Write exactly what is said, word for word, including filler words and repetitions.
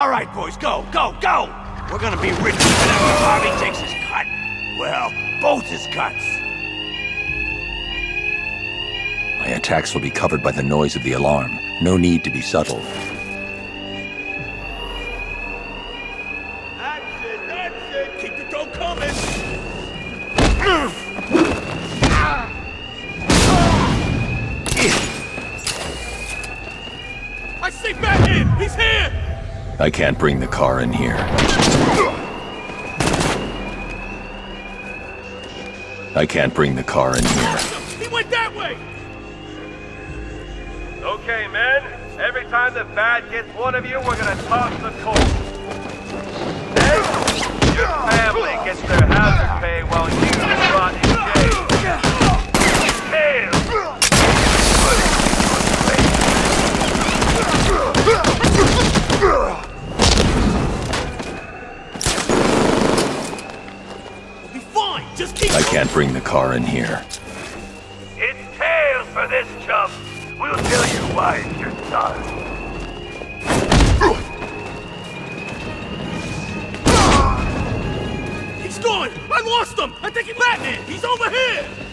All right, boys, go, go, go! We're gonna be rich even after Bobby takes his cut. Well, both his cuts. My attacks will be covered by the noise of the alarm. No need to be subtle. That's it, that's it! Keep the dough coming! I see Batman! He's here! I can't bring the car in here. I can't bring the car in here. He went that way! Okay, men. Every time the bad gets one of you, we're gonna toss the coin. Then, your family gets their hazard pay while you rot in jail. Hell! I can't bring the car in here. It's tails for this chump. We'll tell your wife you're sorry. He's gone! I lost him! I think he batted! He's over here!